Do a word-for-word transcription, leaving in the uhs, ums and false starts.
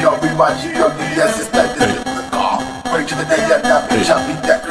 G O B Y G O D S, it's that this is the call. Wait till the day that that bitch, I'll be that.